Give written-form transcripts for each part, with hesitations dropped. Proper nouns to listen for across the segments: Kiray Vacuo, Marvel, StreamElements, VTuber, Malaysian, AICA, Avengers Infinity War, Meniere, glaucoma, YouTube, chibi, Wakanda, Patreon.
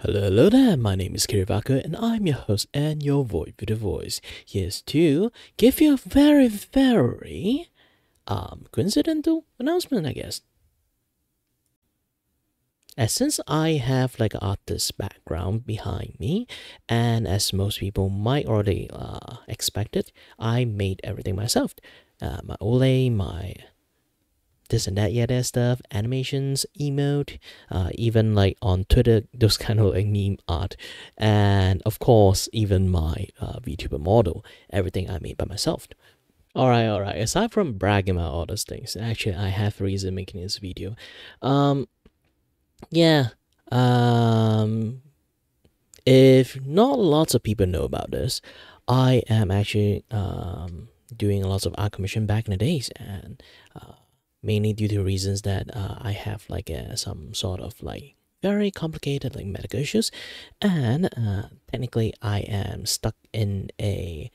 Hello there, my name is Kiray Vacuo and I'm your host and your void video voice. Here's to give you a very coincidental announcement, I guess. As since I have like an artist background behind me, and as most people might already expected, I made everything myself. My ole, my this and that, yeah, that stuff, animations, emote, even like on Twitter, those kind of like meme art, and of course, even my VTuber model, everything I made by myself. Alright, aside from bragging about all those things, actually, I have a reason making this video. If not lots of people know about this, I am actually doing lots of art commission back in the days, and mainly due to reasons that I have like some sort of like very complicated like medical issues, and technically I am stuck in a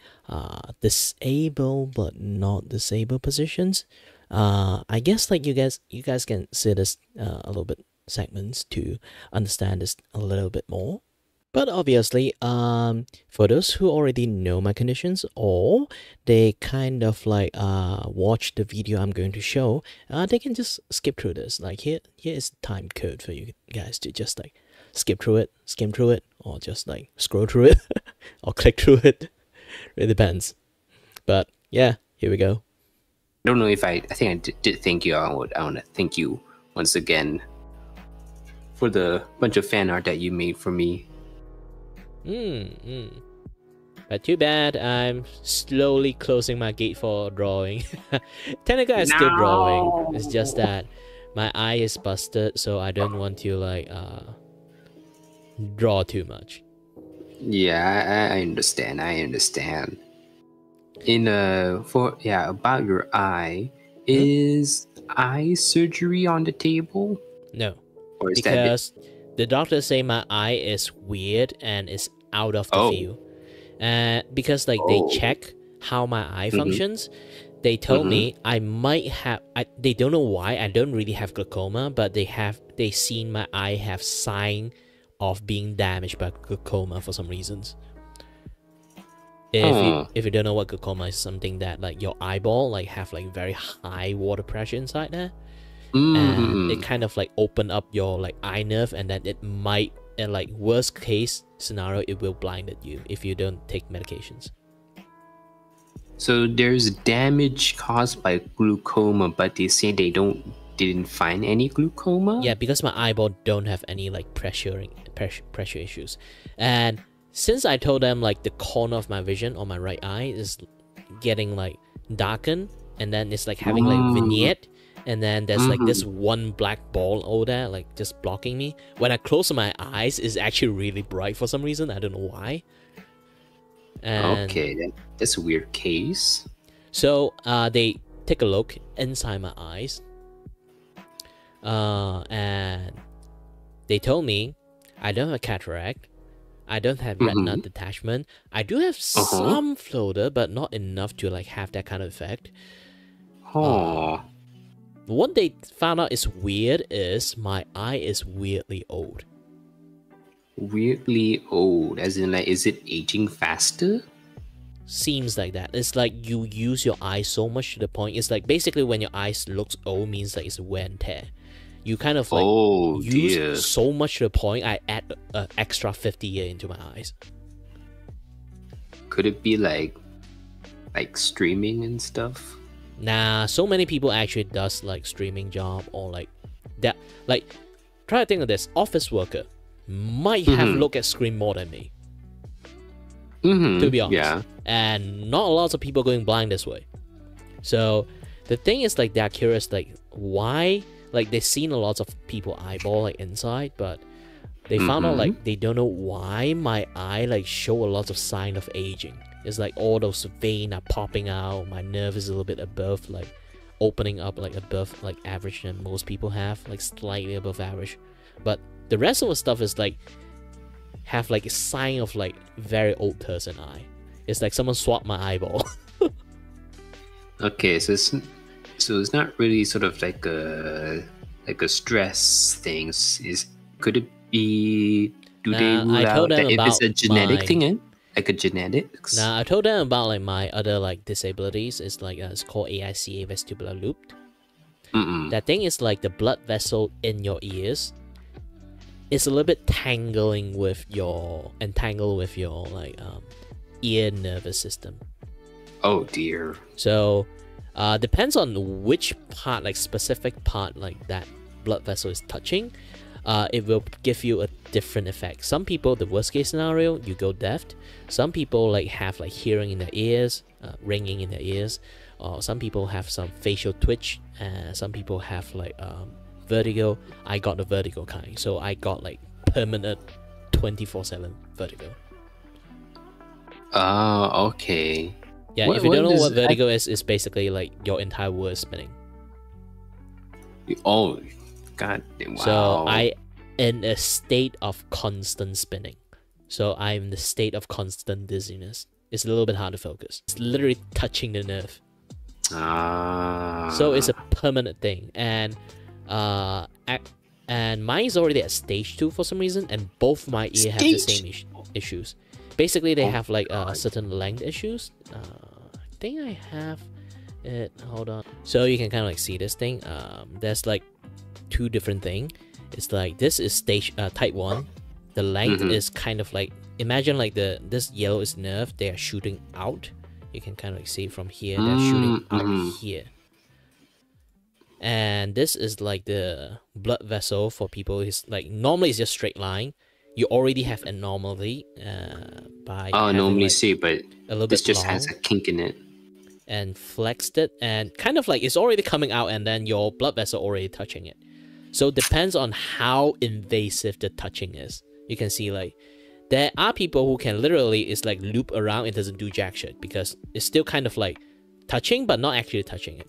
disabled but not disabled positions. I guess like you guys can see this a little bit segments to understand this a little bit more. But obviously, for those who already know my conditions or they kind of like watch the video I'm going to show, they can just skip through this. Like here is the time code for you guys to just like skip through it, skim through it, or just like scroll through it or click through it. It depends. But yeah, here we go. I don't know if I think I did thank you. I want to thank you once again for the bunch of fan art that you made for me. But too bad I'm slowly closing my gate for drawing. Technically I'm still drawing, it's just that my eye is busted, so I don't want to like draw too much. Yeah, I understand, in about your eye, is eye surgery on the table? No, or is because that the doctor say my eye is weird and is out of the view, because like they check how my eye functions. They told me I might have. They don't know why. I don't really have glaucoma, but they seen my eye have sign of being damaged by glaucoma for some reasons. If you don't know what glaucoma is, something that like your eyeball like have like very high water pressure inside there. And it kind of like open up your like eye nerve, and then it might, in like worst case scenario, it will blinded you if you don't take medications. So there's damage caused by glaucoma, but they say they didn't find any glaucoma. Yeah, because my eyeball don't have any like pressure issues, and since I told them like the corner of my vision on my right eye is getting like darkened, and then it's like having like vignette. And then there's like this one black ball over there, like just blocking me. When I close my eyes, it's actually really bright for some reason. I don't know why. And okay, that's a weird case. So they take a look inside my eyes. And they told me I don't have a cataract. I don't have retina detachment. I do have some floater, but not enough to like have that kind of effect. What they found out is weird is my eye is weirdly old. Weirdly old? As in, like, is it aging faster? Seems like that. It's like you use your eye so much to the point. It's like basically when your eye looks old means like it's wear and tear. You kind of like use so much to the point I add an extra 50 years into my eyes. Could it be like streaming and stuff? Nah, so many people actually does like streaming job or like that. Like, try to think of this. Office worker might have looked at screen more than me. To be honest. Yeah. And not a lot of people going blind this way. So the thing is like they're curious like why, like they've seen a lot of people eyeball like inside, but they found out like they don't know why my eye like show a lot of sign of aging. It's like all those veins are popping out. My nerve is a little bit above, like opening up, like above, like average than most people have, like slightly above average. But the rest of the stuff is like have like a sign of like very old person eye. It's like someone swapped my eyeball. Okay, so it's not really sort of like a stress thing. Could it be Do they rule out that if it's a genetic thing, like a genetics? Nah, I told them about like my other like disabilities. It's like it's called AICA vestibular loop. That thing is like the blood vessel in your ears. It's a little bit entangled with your like ear nervous system. Oh dear. So, depends on which part, like specific part, like that blood vessel is touching. It will give you a different effect. Some people, the worst case scenario, you go deaf. Some people like have like hearing in their ears, ringing in their ears. Or some people have some facial twitch. Some people have like vertigo. I got the vertigo kind, so I got like permanent 24/7 vertigo. Ah, okay. Yeah, what, if you don't know what vertigo is, it's basically like your entire world spinning. Oh, God! Wow. So I in a state of constant spinning. So I'm in the state of constant dizziness. It's a little bit hard to focus. It's literally touching the nerve. Ah. So it's a permanent thing, and mine's already at stage 2 for some reason, and both my ears have the same issues. Basically, they have like certain length issues. I think I have it. Hold on. So you can kind of like see this thing. There's like two different things. It's like this is type 1. The length is kind of like, imagine like this yellow is nerve. They are shooting out. You can kind of like see from here. They're shooting out here. And this is like the blood vessel for people who's like, normally it's just straight line. You already have an anomaly by normally like see, but a little this bit just long, has a kink in it and flexed it, and kind of like it's already coming out, and then your blood vessel already touching it. So it depends on how invasive the touching is. You can see like there are people who can literally it's like loop around, it doesn't do jack shit because it's still kind of like touching but not actually touching it.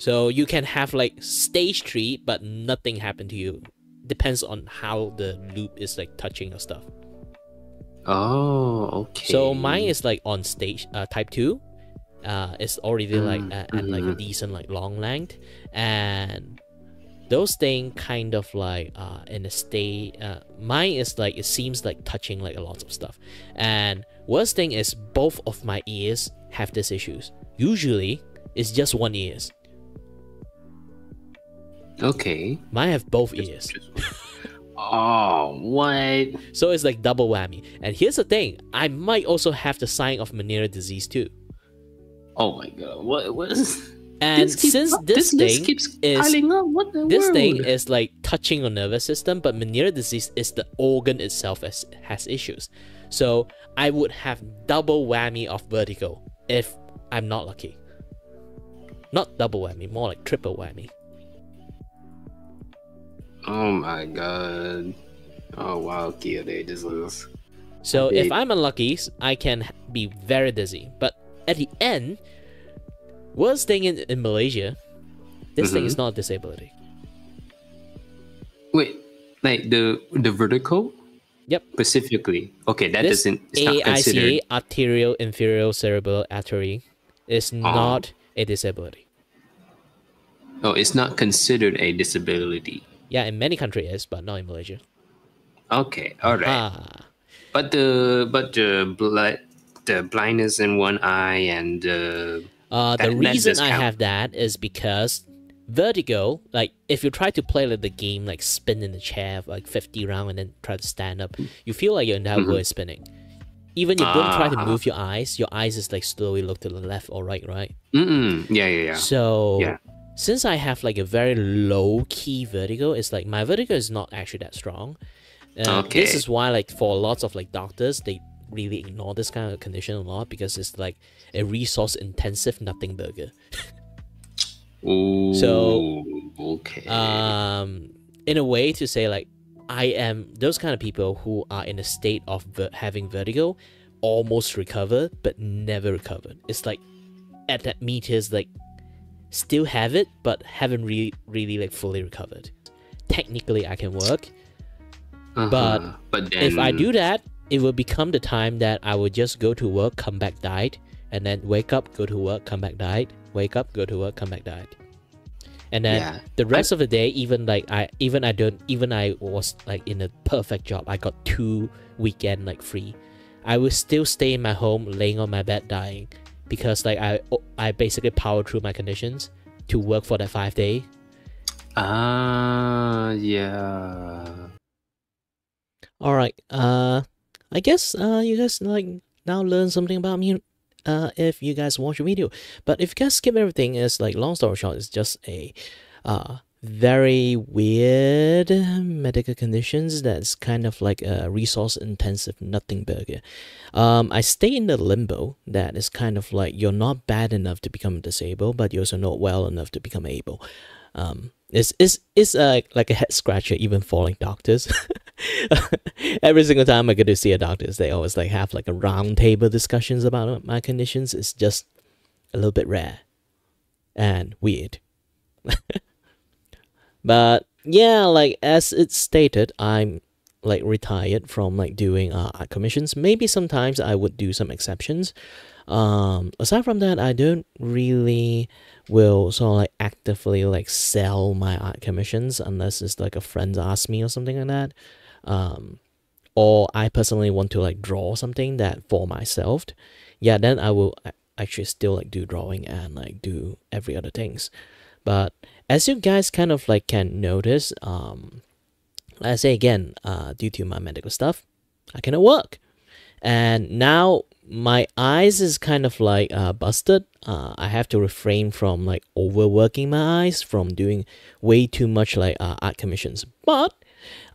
So you can have like stage 3 but nothing happened to you. Depends on how the loop is like touching your stuff. Oh, okay. So mine is like on stage type 2. It's already like at like a decent like long length, and those things kind of like in a state. Mine is like it seems like touching like a lot of stuff. And worst thing is both of my ears have these issues. Usually it's just one ear. Okay. Mine have both ears. Oh, what? So it's like double whammy. And here's the thing. I might also have the sign of Meniere disease too. Oh my god. What is... And since this thing is like touching your nervous system, but Meniere disease is the organ itself as has issues. So I would have double whammy of vertigo if I'm not lucky. Not double whammy, more like triple whammy. Oh my god. Oh wow, Kiray, this is... So if I'm unlucky, I can be very dizzy. But at the end, worst thing in Malaysia, this thing is not a disability. Wait, like the vertical? Yep. Specifically. Okay, that this doesn't... It's not considered. AICA, arterial inferior cerebral artery, is not a disability. Oh, it's not considered a disability. Yeah, in many countries it is, but not in Malaysia. Okay, all right. But the blindness in one eye and the reason I have that is because vertigo. Like if you try to play like the game, like spin in the chair for like 50 rounds and then try to stand up, you feel like your entire world is spinning. Even if you don't try to move your eyes is like slowly look to the left or right, right? Yeah. So. Yeah. Since I have like a very low-key vertigo, it's like my vertigo is not actually that strong. This is why like for lots of like doctors, they really ignore this kind of condition a lot because it's like a resource-intensive nothing burger. Ooh, so, in a way to say like I am those kind of people who are in a state of having vertigo, almost recovered but never recovered. It's like at that meters like still have it but haven't really like fully recovered. Technically I can work, but then... if I do that, it will become the time that I would just go to work, come back, died, and then wake up, go to work, come back, died, wake up, go to work, come back, died. And then the rest of the day, even I was like in a perfect job, I got 2 weekends like free, I would still stay in my home laying on my bed dying, because like I basically powered through my conditions to work for that 5 day. All right. I guess you guys like now learn something about me. If you guys watch the video, but if you guys skip everything, it's like, long story short, it's just a very weird medical conditions that's kind of like a resource intensive nothing burger. I stay in the limbo that is kind of like you're not bad enough to become disabled, but you're also not well enough to become able. It's like a head scratcher even for like doctors. Every single time I go to see a doctor, they always like have like a round table discussions about my conditions. It's just a little bit rare and weird. But yeah, like as it's stated, I'm like retired from like doing art commissions. Maybe sometimes I would do some exceptions. Aside from that, I don't really will sort of like actively like sell my art commissions unless it's like a friend asks me or something like that, or I personally want to like draw something that for myself. Yeah, then I will actually still like do drawing and like do every other things. But as you guys kind of like can notice, I say again, due to my medical stuff, I cannot work, and now my eyes is kind of like busted. I have to refrain from like overworking my eyes, from doing way too much like art commissions. But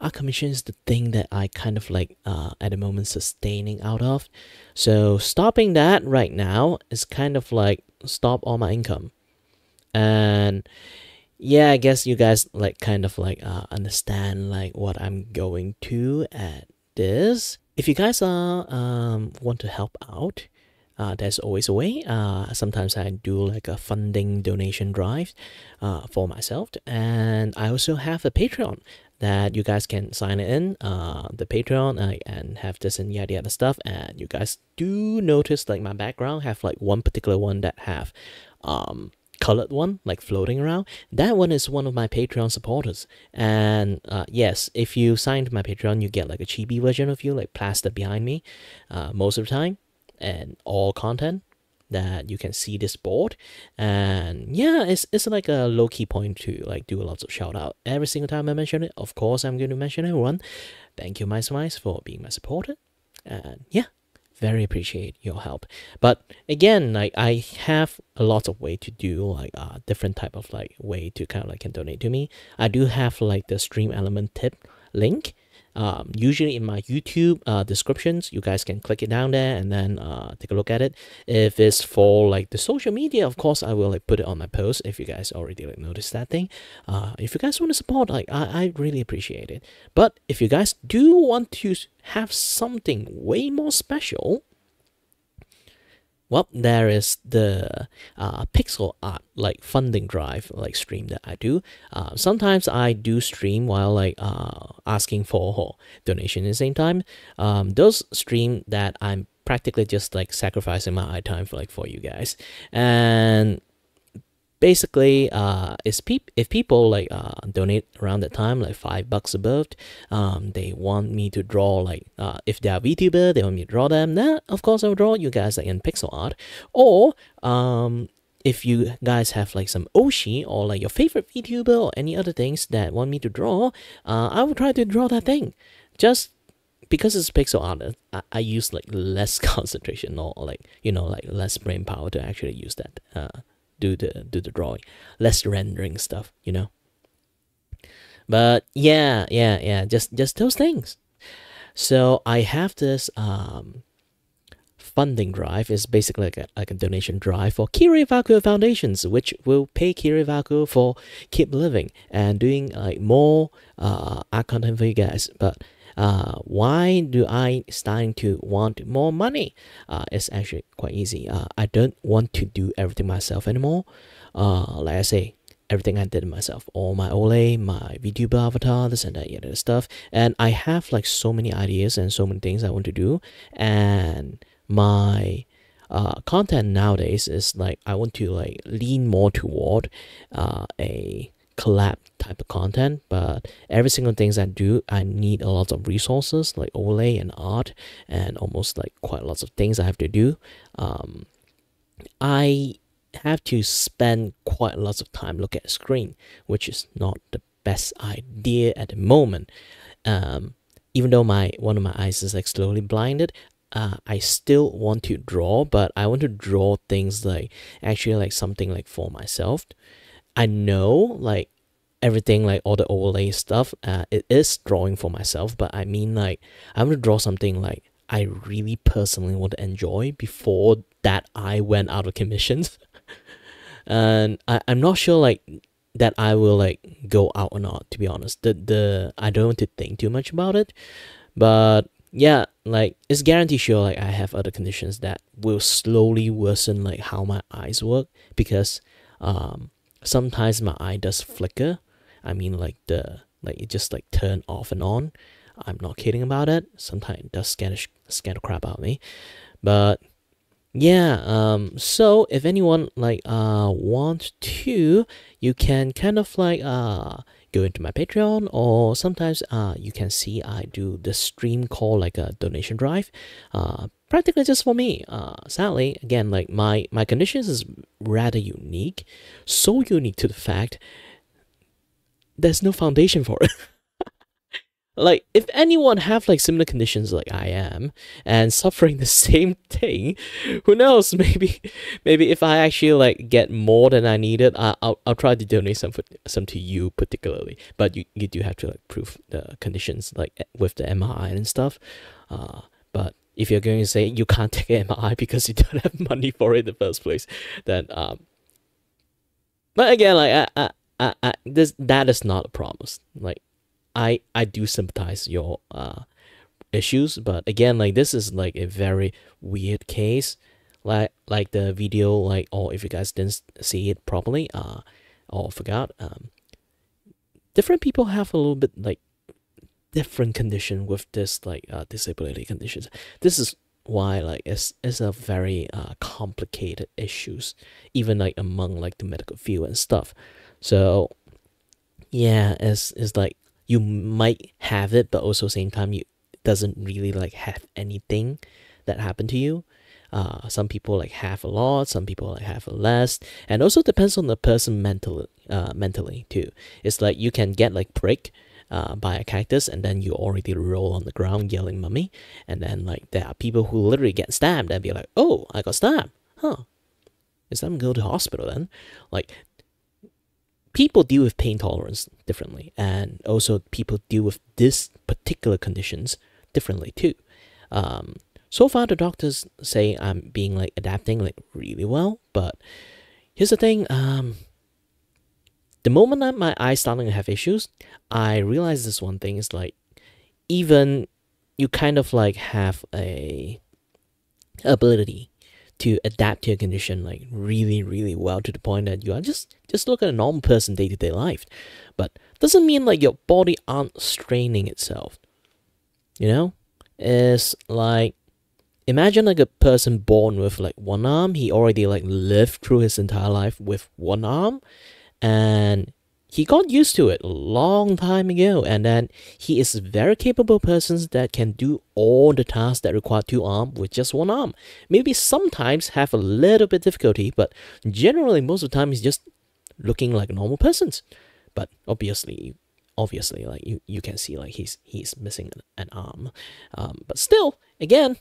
art commission is the thing that I kind of like at the moment sustaining out of. So stopping that right now is kind of like stop all my income. And yeah, I guess you guys like kind of like understand like what I'm going to at this. If you guys are want to help out, there's always a way. Sometimes I do like a funding donation drive for myself, and I also have a Patreon that you guys can sign in. The Patreon and have this and yada yada stuff. And you guys do notice like my background have like one particular one that have colored one like floating around. That one is one of my Patreon supporters, and yes, if you sign to my Patreon, you get like a chibi version of you like plastered behind me most of the time, and all content that you can see this board. And yeah, it's like a low-key point to like do lots of shout out every single time I mention it. Of course I'm going to mention everyone. Thank you mice for being my supporter, and yeah, very appreciate your help. But again, like I have a lot of way to do like different type of like way to kind of like can donate to me. I do have like the Streamelements tip link, usually in my YouTube descriptions. You guys can click it down there and then take a look at it. If it's for like the social media, of course I will like put it on my post if you guys already like noticed that thing. If you guys want to support, like I really appreciate it. But if you guys do want to have something way more special, well, there is the pixel art like funding drive like stream that I do. Sometimes I do stream while like asking for donation at the same time. Those stream that I'm practically just like sacrificing my time for like for you guys. And basically, if people like donate around that time, like $5 above, they want me to draw like if they are VTuber, they want me to draw them. Then of course I'll draw you guys like in pixel art. Or if you guys have like some Oshi or like your favorite VTuber or any other things that want me to draw, I will try to draw that thing. Just because it's pixel art, I use like less concentration or like like less brain power to actually use that. Do the drawing, less rendering stuff, but yeah, just those things. So I have this funding drive. Is basically like a donation drive for Kiray Vacuo Foundations, which will pay Kiray Vacuo for keep living and doing like more art content for you guys. But why do I start to want more money? It's actually quite easy. I don't want to do everything myself anymore. Like I say, everything I did myself, all my Olay, my VTuber avatar, this and that, other stuff. And I have like so many ideas and so many things I want to do. And my content nowadays is like I want to like lean more toward a collab type of content, but every single things I do, I need a lot of resources like overlay and art and almost like quite lots of things I have to do. I have to spend quite lots of time looking at a screen, which is not the best idea at the moment. Even though one of my eyes is like slowly blinded, I still want to draw, but I want to draw things like actually like something like for myself. I know like everything, like all the overlay stuff, it is drawing for myself, but I mean like I want to draw something like I really personally want to enjoy before that I went out of commission. And I'm not sure like that I will like go out or not, to be honest. I don't want to think too much about it, but yeah, like it's guaranteed sure like I have other conditions that will slowly worsen like how my eyes work, because sometimes my eye does flicker. I mean like it just like turn off and on. I'm not kidding about it. Sometimes it does scare the crap out of me. But yeah, so if anyone like wants to, you can kind of like go into my Patreon, or sometimes you can see I do the stream call like a donation drive, practically just for me. Sadly, again, like my conditions is rather unique, so unique to the fact there's no foundation for it. Like, if anyone have like similar conditions like I am and suffering the same thing, who knows? Maybe if I actually like get more than I needed, I'll try to donate some to you particularly. But you do have to like prove the conditions like with the MRI and stuff. But if you're going to say you can't take an MRI because you don't have money for it in the first place, then but again, like that is not a promise. Like, I do sympathize your issues, but again, like this is like a very weird case. Like the video, like, or if you guys didn't see it properly, or forgot, different people have a little bit like different condition with this like disability conditions. This is why like it's a very complicated issues, even like among like the medical field and stuff. So yeah, it's like, you might have it, but also same time you doesn't really like have anything that happened to you. Some people like have a lot, some people like have a less, and also depends on the person mentally too. It's like you can get like pricked by a cactus and then you already roll on the ground yelling "mummy," and then like there are people who literally get stabbed and be like, "Oh, I got stabbed, huh? It's time to go to hospital then." Like, people deal with pain tolerance differently, and also people deal with this particular conditions differently too. So far, the doctors say I'm being like adapting like really well, but here's the thing: the moment that my eyes starting to have issues, I realize this one thing is like, even you kind of like have a ability to adapt to your condition like really, really well, to the point that you are just look at a normal person day-to-day life. But doesn't mean like your body aren't straining itself. You know? It's like, imagine like a person born with like one arm. He already like lived through his entire life with one arm, and he got used to it a long time ago, and then he is a very capable person that can do all the tasks that require two arms with just one arm. Maybe sometimes have a little bit difficulty, but generally most of the time he's just looking like a normal person. But obviously, like you can see like he's missing an arm. But still, again,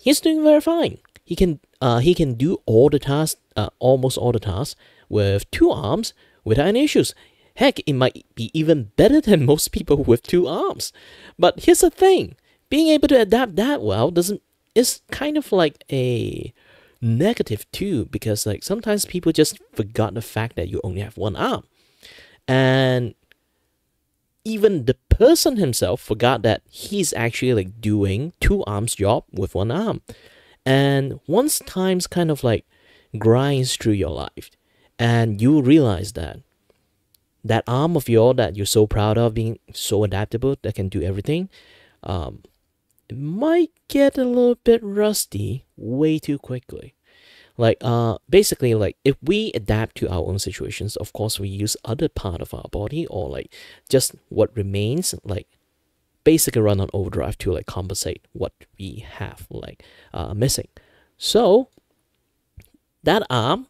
he's doing very fine. He can do all the tasks, almost all the tasks, with two arms without any issues. Heck, it might be even better than most people with two arms. But here's the thing, being able to adapt that well is kind of like a negative too, because like sometimes people just forgot the fact that you only have one arm. And even the person himself forgot that he's actually like doing two arms job with one arm. And once time's kind of like grinds through your life, and you realize that arm of yours that you're so proud of, being so adaptable, that can do everything, it might get a little bit rusty way too quickly. Like, basically, like, if we adapt to our own situations, of course, we use other part of our body or, like, just what remains, like, basically run on overdrive to, like, compensate what we have, like, missing. So, that arm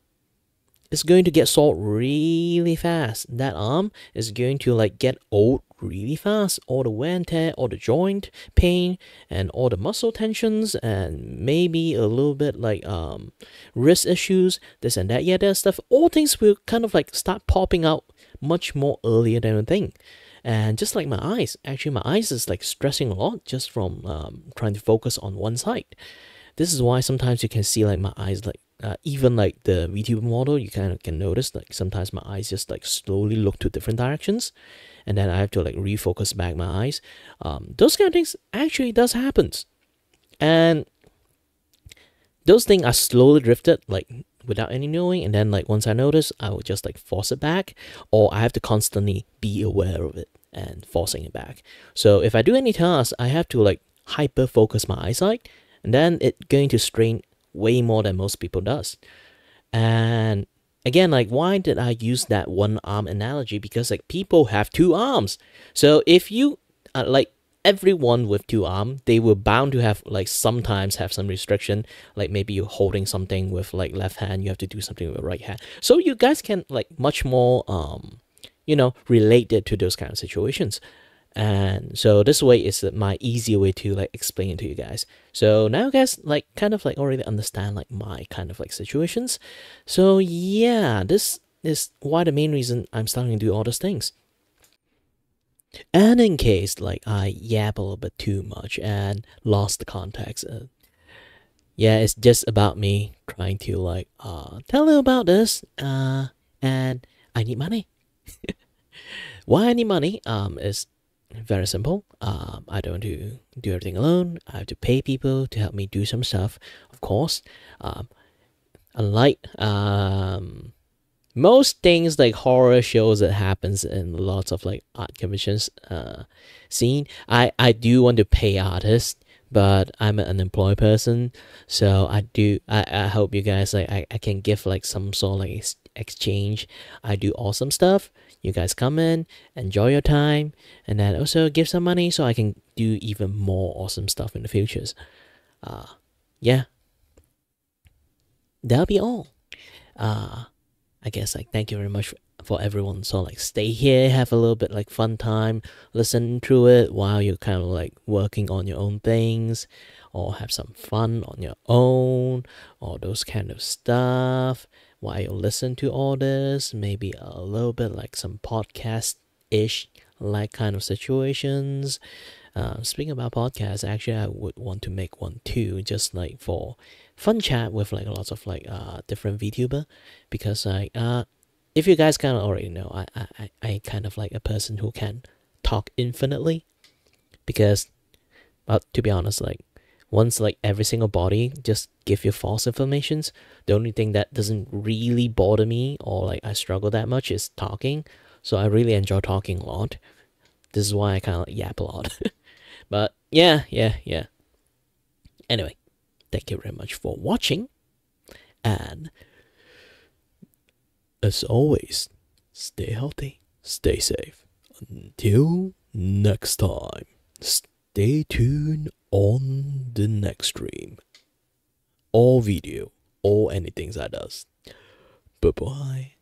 is going to get sore really fast. That arm is going to, like, get old really fast. All the wear and tear, all the joint pain, and all the muscle tensions, and maybe a little bit like wrist issues, this and that, yeah, that stuff. All things will kind of like start popping out much more earlier than I think. And just like my eyes, actually my eyes is like stressing a lot just from trying to focus on one side. This is why sometimes you can see like my eyes like even like the VTuber model, you kind of can notice like sometimes my eyes just like slowly look to different directions, and then I have to like refocus back my eyes. Those kind of things actually does happen, and those things are slowly drifted like without any knowing, and then like once I notice, I will just like force it back, or I have to constantly be aware of it and forcing it back. So if I do any tasks, I have to like hyper focus my eyesight, and then it's going to strain way more than most people does. And again, like why did I use that one arm analogy? Because like people have two arms. So if you like everyone with two arms, they were bound to have like sometimes have some restriction. Like maybe you're holding something with like left hand, you have to do something with right hand. So you guys can like much more you know, relate it to those kind of situations. And so this way is my easier way to like explain it to you guys. So now guys like kind of like already understand like my kind of like situations. So yeah, this is why the main reason I'm starting to do all those things. And in case like I yap a little bit too much and lost the context, yeah, it's just about me trying to like tell you about this, and I need money. Why I need money is very simple. I don't do everything alone. I have to pay people to help me do some stuff, of course. Unlike most things like horror shows that happens in lots of like art commissions scene, I do want to pay artists, but I'm an unemployed person, so I hope you guys like I can give like some sort of like exchange. I do awesome stuff. You guys come in, enjoy your time, and then also give some money so I can do even more awesome stuff in the futures. Yeah, that'll be all. I guess like thank you very much for everyone. So like stay here, have a little bit like fun time, listen to it while you're kind of like working on your own things, or have some fun on your own, or those kind of stuff. While you listen to all this, maybe a little bit like some podcast-ish like kind of situations. Speaking about podcasts, actually I would want to make one too, just like for fun chat with like lots of like different VTuber, because like if you guys kind of already know, I kind of like a person who can talk infinitely, because but to be honest, like once like every single body just give you false informations, the only thing that doesn't really bother me or like I struggle that much is talking. So I really enjoy talking a lot. This is why I kind of like yap a lot. But yeah. Anyway, thank you very much for watching. And as always, stay healthy, stay safe. Until next time, stay tuned on the next stream, or video, or anything that does. Bye-bye.